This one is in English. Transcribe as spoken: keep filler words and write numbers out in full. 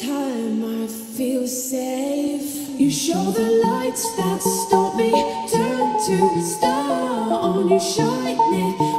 time I feel safe. You show the lights that stop me, turn to stone. You shine it.